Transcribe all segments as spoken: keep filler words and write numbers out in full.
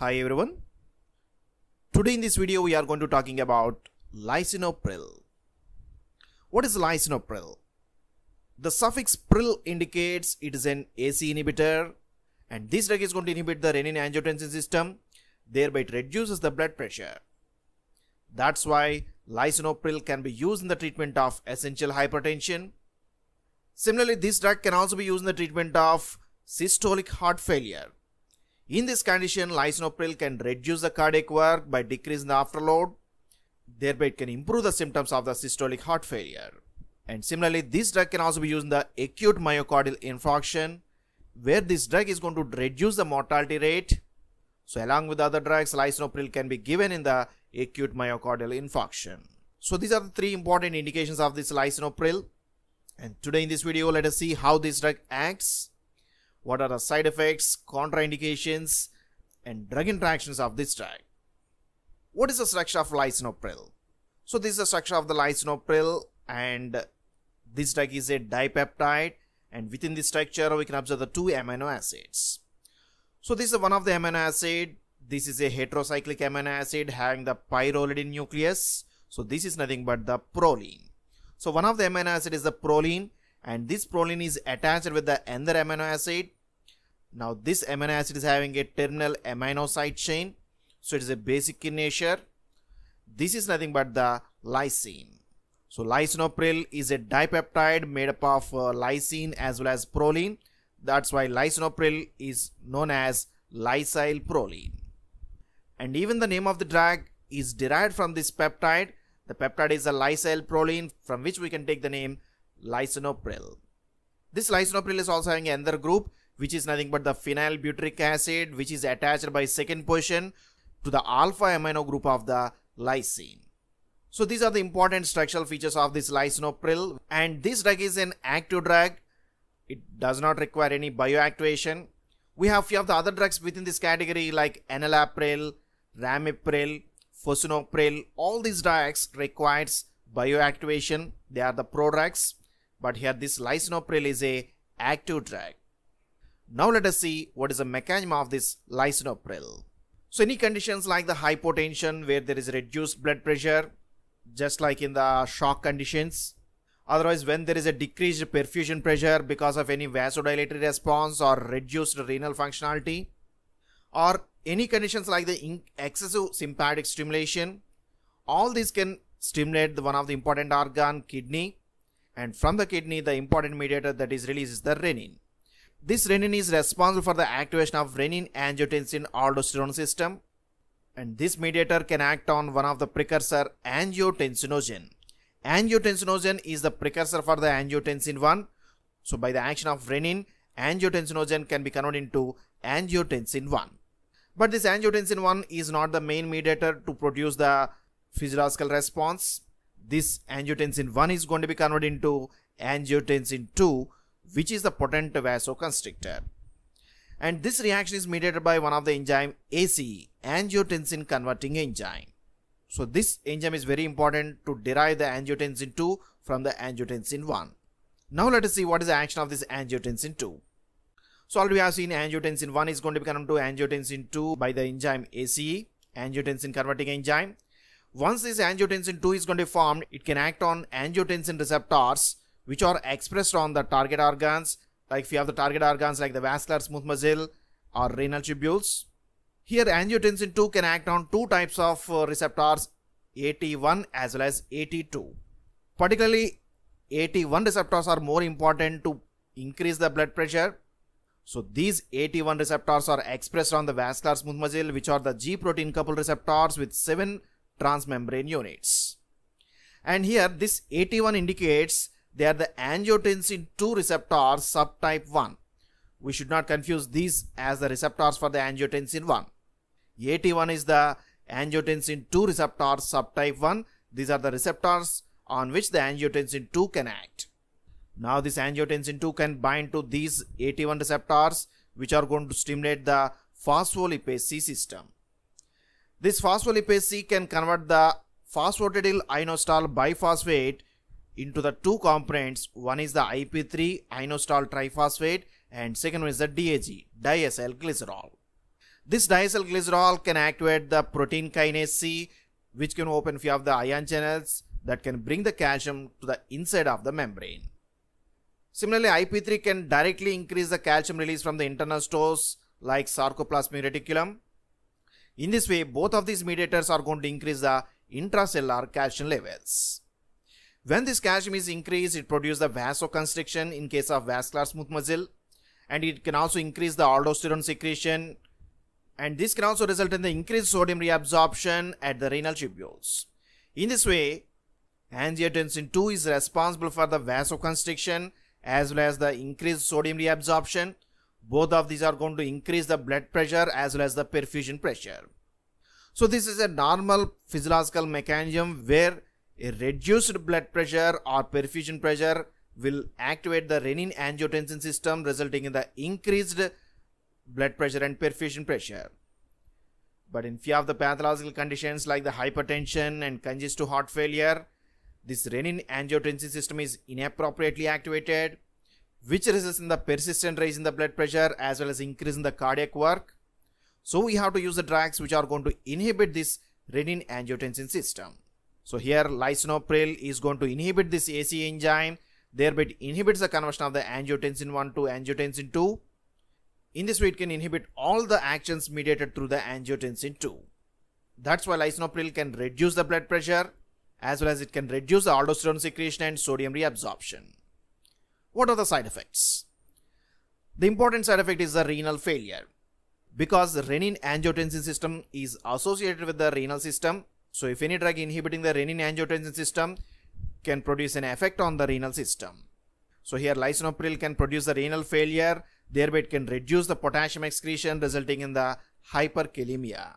Hi everyone, today in this video we are going to talking about lisinopril. What is lisinopril? The suffix pril indicates it is an A C E inhibitor, and this drug is going to inhibit the renin angiotensin system, thereby it reduces the blood pressure. That's why lisinopril can be used in the treatment of essential hypertension. Similarly, this drug can also be used in the treatment of systolic heart failure. In this condition, lisinopril can reduce the cardiac work by decreasing the afterload, thereby it can improve the symptoms of the systolic heart failure. And similarly, this drug can also be used in the acute myocardial infarction, where this drug is going to reduce the mortality rate. So along with other drugs, lisinopril can be given in the acute myocardial infarction. So these are the three important indications of this lisinopril. And today in this video, let us see how this drug acts. What are the side effects, contraindications, and drug interactions of this drug? What is the structure of lisinopril? So this is the structure of the lisinopril, and this drug is a dipeptide, and within this structure we can observe the two amino acids. So this is one of the amino acid. This is a heterocyclic amino acid having the pyrrolidine nucleus. So this is nothing but the proline. So one of the amino acid is the proline, and this proline is attached with the another amino acid. Now this amino acid is having a terminal amino side chain, so it is a basic in nature. This is nothing but the lysine. So lisinopril is a dipeptide made up of uh, lysine as well as proline. That's why lisinopril is known as lysyl proline. And even the name of the drug is derived from this peptide. The peptide is a lysyl proline, from which we can take the name lisinopril. This lisinopril is also having another group, which is nothing but the phenylbutyric acid, which is attached by second position to the alpha amino group of the lysine. So these are the important structural features of this lisinopril, and this drug is an active drug. It does not require any bioactivation. We have few of the other drugs within this category like enalapril, ramipril, fosinopril. All these drugs requires bioactivation. They are the products. But here this lisinopril is a active drug. Now let us see what is the mechanism of this lisinopril. So any conditions like the hypotension, where there is reduced blood pressure, just like in the shock conditions. Otherwise, when there is a decreased perfusion pressure because of any vasodilatory response or reduced renal functionality, or any conditions like the excessive sympathetic stimulation, all these can stimulate the one of the important organ, kidney. And from the kidney, the important mediator that is released is the renin. This renin is responsible for the activation of renin angiotensin aldosterone system. And this mediator can act on one of the precursor angiotensinogen. Angiotensinogen is the precursor for the angiotensin one. So by the action of renin, angiotensinogen can be converted into angiotensin one. But this angiotensin one is not the main mediator to produce the physiological response. This angiotensin one is going to be converted into angiotensin two, which is the potent vasoconstrictor. And this reaction is mediated by one of the enzyme A C E, angiotensin converting enzyme. So this enzyme is very important to derive the angiotensin two from the angiotensin one. Now let us see what is the action of this angiotensin two. So already we have seen angiotensin one is going to be converted to angiotensin two by the enzyme A C E, angiotensin converting enzyme. Once this angiotensin two is going to be formed, it can act on angiotensin receptors, which are expressed on the target organs. Like if you have the target organs like the vascular smooth muscle or renal tubules. Here angiotensin two can act on two types of receptors, A T one as well as A T two. Particularly A T one receptors are more important to increase the blood pressure. So these A T one receptors are expressed on the vascular smooth muscle, which are the G protein coupled receptors with seven transmembrane units. And here this A T one indicates they are the angiotensin two receptors subtype one. We should not confuse these as the receptors for the angiotensin one. A T one is the angiotensin two receptor subtype one. These are the receptors on which the angiotensin two can act. Now this angiotensin two can bind to these A T one receptors, which are going to stimulate the phospholipase C system. This phospholipase C can convert the phosphatidyl inositol biphosphate into the two components. One is the I P three inositol triphosphate and second one is the D A G, diacylglycerol. This diacylglycerol can activate the protein kinase C, which can open few of the ion channels that can bring the calcium to the inside of the membrane. Similarly, I P three can directly increase the calcium release from the internal stores like sarcoplasmic reticulum. In this way, both of these mediators are going to increase the intracellular calcium levels. When this calcium is increased, it produces the vasoconstriction in case of vascular smooth muscle, and it can also increase the aldosterone secretion, and this can also result in the increased sodium reabsorption at the renal tubules. In this way, angiotensin two is responsible for the vasoconstriction as well as the increased sodium reabsorption. Both of these are going to increase the blood pressure as well as the perfusion pressure. So this is a normal physiological mechanism where a reduced blood pressure or perfusion pressure will activate the renin angiotensin system, resulting in the increased blood pressure and perfusion pressure. But in few of the pathological conditions like the hypertension and congestive heart failure, this renin angiotensin system is inappropriately activated, which results in the persistent rise in the blood pressure as well as increase in the cardiac work. So we have to use the drugs which are going to inhibit this renin angiotensin system. So here lisinopril is going to inhibit this A C E enzyme, thereby it inhibits the conversion of the angiotensin one to angiotensin two. In this way, it can inhibit all the actions mediated through the angiotensin two. That's why lisinopril can reduce the blood pressure as well as it can reduce the aldosterone secretion and sodium reabsorption. What are the side effects? The important side effect is the renal failure. Because the renin angiotensin system is associated with the renal system, so if any drug inhibiting the renin angiotensin system can produce an effect on the renal system. So here lisinopril can produce the renal failure, thereby it can reduce the potassium excretion, resulting in the hyperkalemia.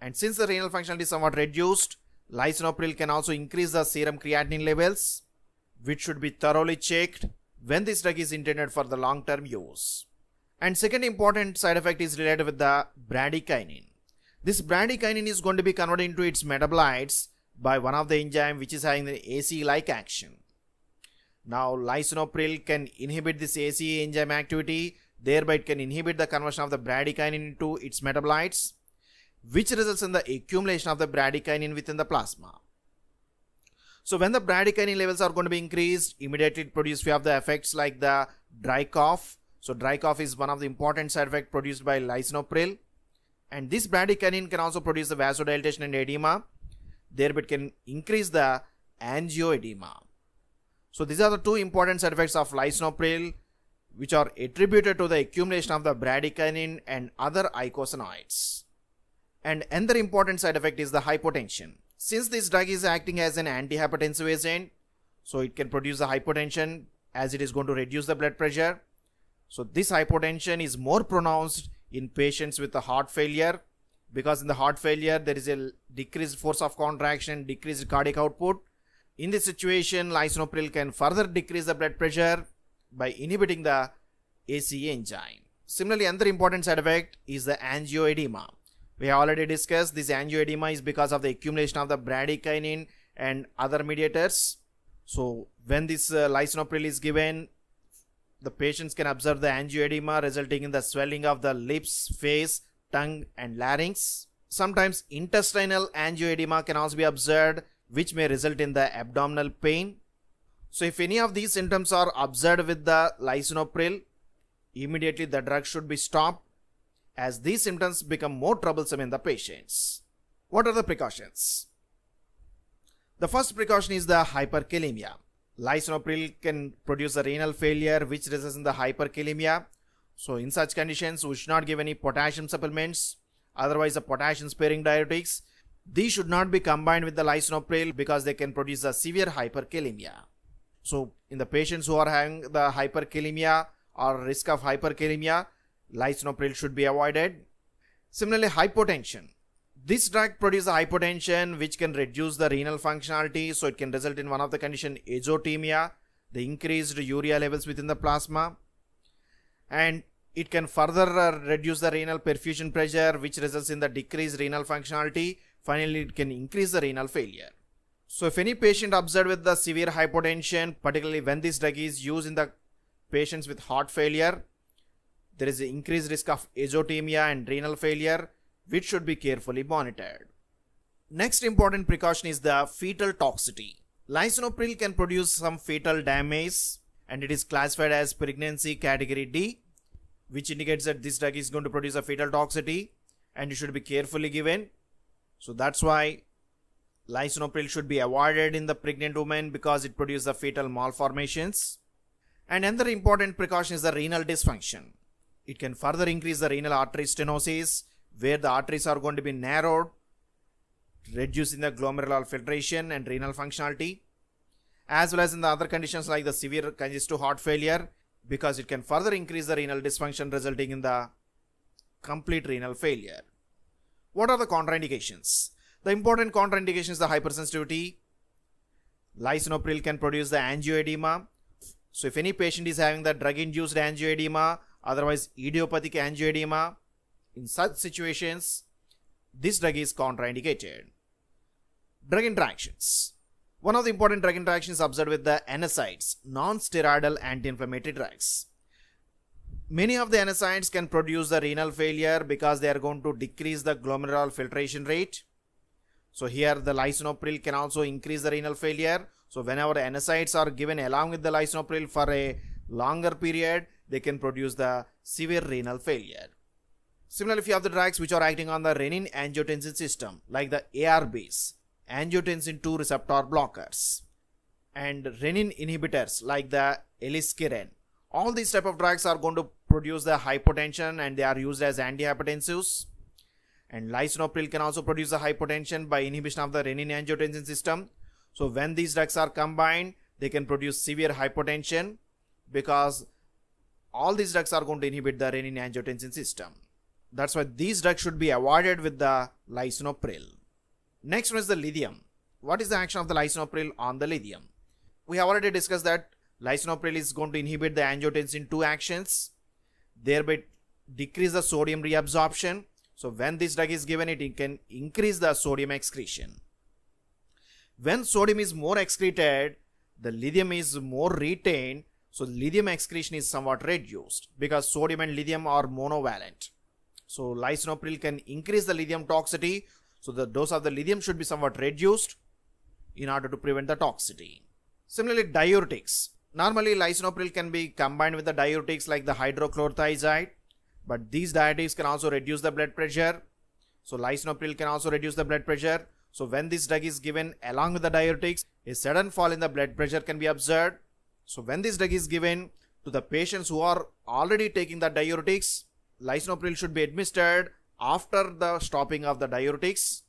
And since the renal function is somewhat reduced, lisinopril can also increase the serum creatinine levels, which should be thoroughly checked when this drug is intended for the long-term use. And second important side effect is related with the bradykinin. This bradykinin is going to be converted into its metabolites by one of the enzyme which is having the A C E-like action. Now lisinopril can inhibit this A C E enzyme activity, thereby it can inhibit the conversion of the bradykinin into its metabolites, which results in the accumulation of the bradykinin within the plasma. So when the bradykinin levels are going to be increased, immediately it produces few of the effects like the dry cough. So dry cough is one of the important side effects produced by lisinopril. And this bradykinin can also produce the vasodilatation and edema, thereby it can increase the angioedema. So these are the two important side effects of lisinopril, which are attributed to the accumulation of the bradykinin and other eicosanoids. And another important side effect is the hypotension. Since this drug is acting as an antihypertensive agent, so it can produce the hypotension as it is going to reduce the blood pressure. So this hypotension is more pronounced in patients with the heart failure, because in the heart failure there is a decreased force of contraction, decreased cardiac output. In this situation, lisinopril can further decrease the blood pressure by inhibiting the A C E enzyme. Similarly, another important side effect is the angioedema. We have already discussed this angioedema is because of the accumulation of the bradykinin and other mediators. So when this uh, lisinopril is given, the patients can observe the angioedema, resulting in the swelling of the lips, face, tongue and larynx. Sometimes intestinal angioedema can also be observed, which may result in the abdominal pain. So if any of these symptoms are observed with the lisinopril, immediately the drug should be stopped, as these symptoms become more troublesome in the patients. What are the precautions? The first precaution is the hyperkalemia. Lisinopril can produce a renal failure, which results in the hyperkalemia. So in such conditions, we should not give any potassium supplements, otherwise the potassium sparing diuretics. These should not be combined with the lisinopril because they can produce a severe hyperkalemia. So in the patients who are having the hyperkalemia or risk of hyperkalemia, lisinopril should be avoided. Similarly, hypotension. This drug produces hypotension, which can reduce the renal functionality, so it can result in one of the condition azotemia, the increased urea levels within the plasma, and it can further uh, reduce the renal perfusion pressure, which results in the decreased renal functionality. Finally, it can increase the renal failure. So if any patient observed with the severe hypotension, particularly when this drug is used in the patients with heart failure, there is an increased risk of azotemia and renal failure, which should be carefully monitored. Next important precaution is the fetal toxicity. Lisinopril can produce some fetal damage, and it is classified as pregnancy category D, which indicates that this drug is going to produce a fetal toxicity and it should be carefully given. So that's why lisinopril should be avoided in the pregnant woman because it produces the fetal malformations. And another important precaution is the renal dysfunction. It can further increase the renal artery stenosis, where the arteries are going to be narrowed, reducing the glomerular filtration and renal functionality, as well as in the other conditions like the severe congestive heart failure, because it can further increase the renal dysfunction resulting in the complete renal failure. What are the contraindications? The important contraindication is the hypersensitivity. Lisinopril can produce the angioedema. So if any patient is having the drug-induced angioedema, otherwise idiopathic angioedema, in such situations, this drug is contraindicated. Drug interactions. One of the important drug interactions observed with the NSAIDs, non-steroidal anti-inflammatory drugs. Many of the NSAIDs can produce the renal failure because they are going to decrease the glomerular filtration rate. So here the lisinopril can also increase the renal failure. So whenever NSAIDs are given along with the lisinopril for a longer period, they can produce the severe renal failure. Similarly, few of the drugs which are acting on the renin angiotensin system, like the A R Bs, angiotensin two receptor blockers, and renin inhibitors like the elisquiren. All these type of drugs are going to produce the hypotension, and they are used as antihypertensives. And lisinopril can also produce the hypotension by inhibition of the renin angiotensin system. So when these drugs are combined, they can produce severe hypotension because all these drugs are going to inhibit the renin angiotensin system. That's why these drugs should be avoided with the lisinopril. Next one is the lithium. What is the action of the lisinopril on the lithium? We have already discussed that lisinopril is going to inhibit the angiotensin two actions, thereby decrease the sodium reabsorption. So when this drug is given, it can increase the sodium excretion. When sodium is more excreted, the lithium is more retained, so lithium excretion is somewhat reduced because sodium and lithium are monovalent. So lisinopril can increase the lithium toxicity, so the dose of the lithium should be somewhat reduced in order to prevent the toxicity. Similarly, diuretics. Normally, lisinopril can be combined with the diuretics like the hydrochlorothiazide, but these diuretics can also reduce the blood pressure. So lisinopril can also reduce the blood pressure. So when this drug is given along with the diuretics, a sudden fall in the blood pressure can be observed. So when this drug is given to the patients who are already taking the diuretics, lisinopril should be administered after the stopping of the diuretics,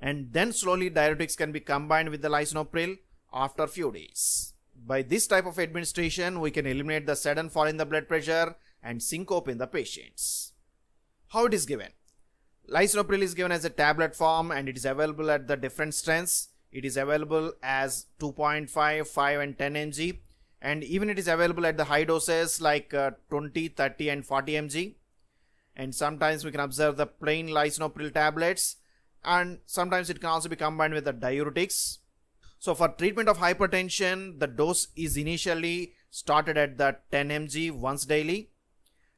and then slowly diuretics can be combined with the lisinopril after few days. By this type of administration, we can eliminate the sudden fall in the blood pressure and syncope in the patients. How it is given? Lisinopril is given as a tablet form, and it is available at the different strengths. It is available as two point five, five and ten milligrams, and even it is available at the high doses like uh, twenty, thirty and forty milligrams. And sometimes we can observe the plain lisinopril tablets, and sometimes it can also be combined with the diuretics. So for treatment of hypertension, the dose is initially started at the ten milligrams once daily,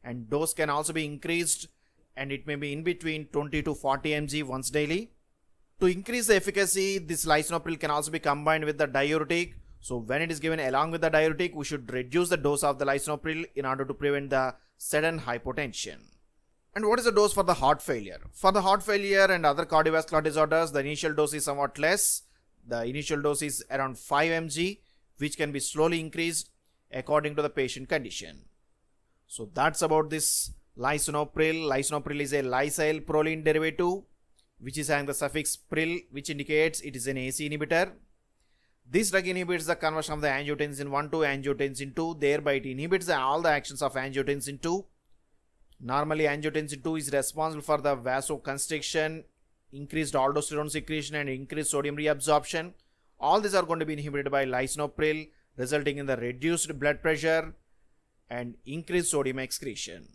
and dose can also be increased, and it may be in between twenty to forty milligrams once daily. To increase the efficacy, this lisinopril can also be combined with the diuretic. So when it is given along with the diuretic, we should reduce the dose of the lisinopril in order to prevent the sudden hypotension. And what is the dose for the heart failure? For the heart failure and other cardiovascular disorders, the initial dose is somewhat less. The initial dose is around five milligrams, which can be slowly increased according to the patient condition. So that's about this lisinopril. Lisinopril is a lysyl proline derivative, which is having the suffix pril, which indicates it is an A C E inhibitor. This drug inhibits the conversion of the angiotensin one to angiotensin two, thereby it inhibits all the actions of angiotensin two. Normally, angiotensin two is responsible for the vasoconstriction, increased aldosterone secretion, and increased sodium reabsorption. All these are going to be inhibited by lisinopril, resulting in the reduced blood pressure and increased sodium excretion.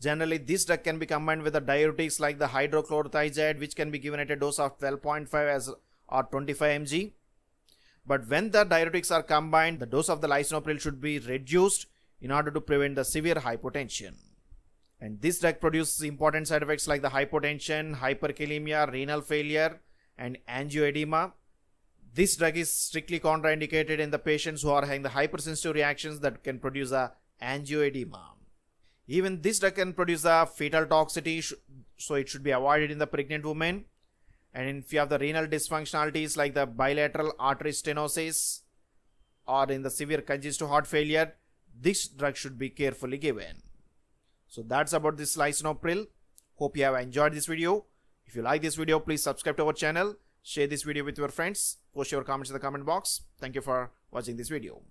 Generally, this drug can be combined with the diuretics like the hydrochlorothiazide, which can be given at a dose of twelve point five or twenty-five milligrams. But when the diuretics are combined, the dose of the lisinopril should be reduced in order to prevent the severe hypotension. And this drug produces important side effects like the hypotension, hyperkalemia, renal failure, and angioedema. This drug is strictly contraindicated in the patients who are having the hypersensitive reactions that can produce a angioedema. Even this drug can produce a fetal toxicity, so it should be avoided in the pregnant women. And if you have the renal dysfunctionalities like the bilateral artery stenosis or in the severe congestive heart failure, this drug should be carefully given. So that's about this lisinopril. Hope you have enjoyed this video. If you like this video, please subscribe to our channel. Share this video with your friends. Post your comments in the comment box. Thank you for watching this video.